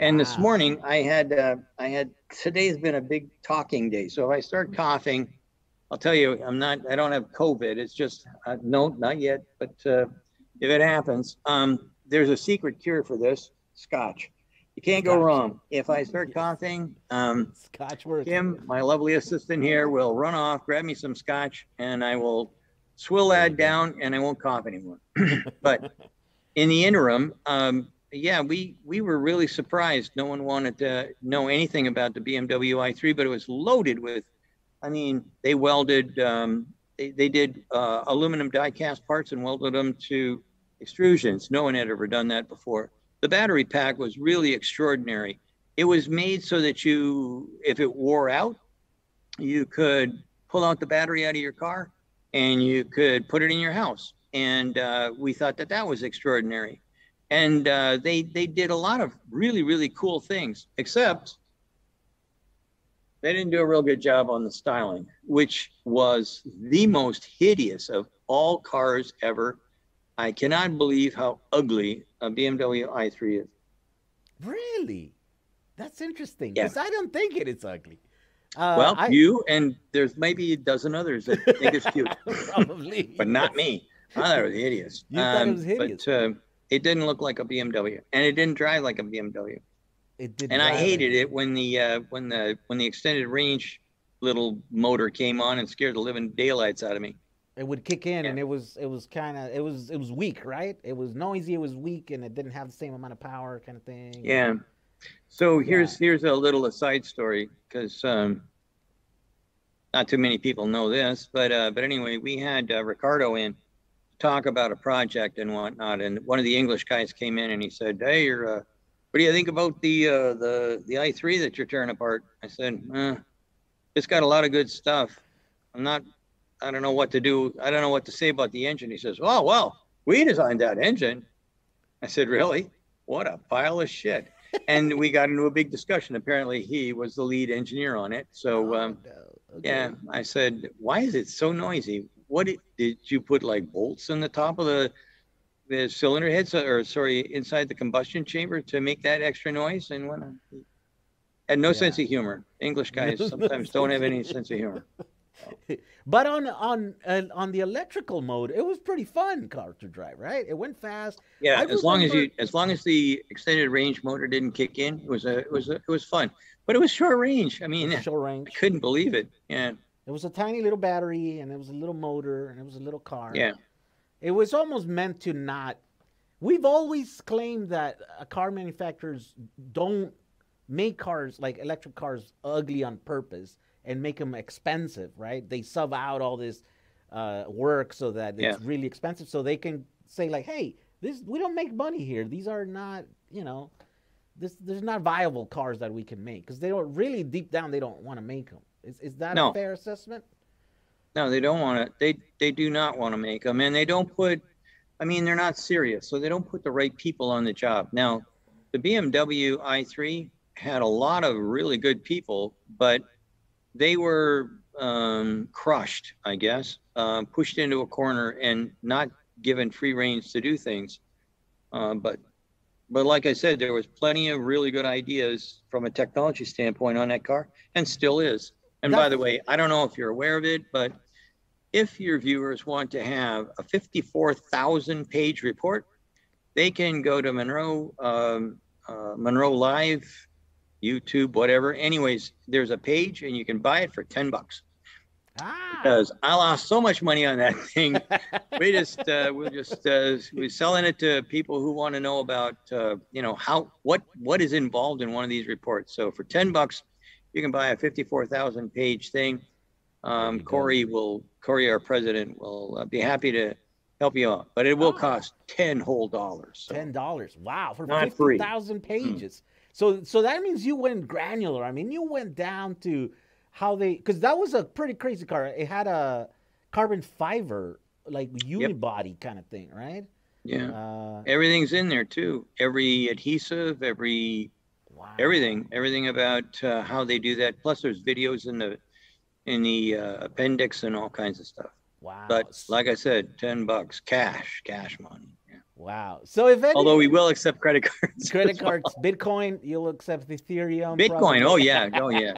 And wow. This morning I had today's been a big talking day. So if I start coughing, I'll tell you, I don't have COVID. It's just, no, not yet. But if it happens, there's a secret cure for this, Scotch. You can't go wrong. If I start coughing, Scotch works. Kim, my lovely assistant here, will run off, grab me some Scotch, and I will swill that down, and I won't cough anymore. But in the interim, yeah, we were really surprised. No one wanted to know anything about the BMW i3, but it was loaded with, I mean, they welded, they did aluminum die-cast parts and welded them to extrusions. No one had ever done that before. The battery pack was really extraordinary. It was made so that you, if it wore out, you could pull out the battery out of your car and you could put it in your house. And we thought that that was extraordinary. And they did a lot of really, really cool things, except they didn't do a real good job on the styling, which was the most hideous of all cars ever. I cannot believe how ugly a BMW i3 is. Really? That's interesting, because I don't think it's ugly. Well, you and there's maybe a dozen others that think it's cute. Probably. But not me. I thought it was hideous. You thought it was hideous. But it didn't look like a BMW, and it didn't drive like a BMW. It didn't. And I hated it when the extended range little motor came on and scared the living daylights out of me. It would kick in, and it was weak, right? It was noisy, it was weak, and it didn't have the same amount of power, kind of thing. Yeah. So here's a little aside story, because not too many people know this, but anyway, we had Ricardo in to talk about a project and whatnot, and one of the English guys came in and he said, "Hey, what do you think about the i3 that you're tearing apart?" I said, "It's got a lot of good stuff. I don't know what to do. I don't know what to say about the engine." He says, "Oh, well, we designed that engine." I said, "Really? What a pile of shit." And we got into a big discussion. Apparently, he was the lead engineer on it. So, yeah, I said, "Why is it so noisy? Did you put like bolts in the top of the cylinder heads, or sorry, inside the combustion chamber to make that extra noise?" And whatnot. Had no sense of humor. English guys sometimes don't have any sense of humor. But on the electrical mode, it was pretty fun car to drive, right? It went fast. Yeah, as long as the extended range motor didn't kick in, it was fun. But it was short range. I mean, short range. I couldn't believe it. Yeah, it was a tiny little battery, and it was a little motor, and it was a little car. Yeah, it was almost meant to not. We've always claimed that car manufacturers don't make cars like electric cars ugly on purpose and make them expensive, right? They sub out all this work so that it's really expensive, so they can say like, "Hey, we don't make money here. These are not, there's not viable cars that we can make," because they don't really, deep down, they don't want to make them. Is that a fair assessment? No, they don't want to. They do not want to make them, and they don't put. I mean, they're not serious, so they don't put the right people on the job. Now, the BMW i3 had a lot of really good people, but they were crushed, I guess, pushed into a corner and not given free range to do things. But like I said, there was plenty of really good ideas from a technology standpoint on that car, and still is. And by the way, I don't know if you're aware of it, but if your viewers want to have a 54,000-page report, they can go to MunroLive, YouTube, whatever. Anyways, there's a page, and you can buy it for $10. Because I lost so much money on that thing. We're selling it to people who want to know about, what is involved in one of these reports. So for $10, you can buy a 54,000-page thing. Corey, our president, will be happy to help you out. But it will cost $10 whole. So. $10. Wow, for 50,000 pages. Mm. So that means you went granular. I mean, you went down to how they, because that was a pretty crazy car. It had a carbon fiber, like unibody kind of thing, right? Yeah. Everything's in there too. Every adhesive, everything about how they do that. Plus, there's videos in the appendix and all kinds of stuff. Wow. But like I said, $10 cash money. Yeah. Wow. So if any, although we will accept credit cards, Bitcoin, you'll accept Ethereum. Bitcoin. Probably. Oh yeah. Oh yeah.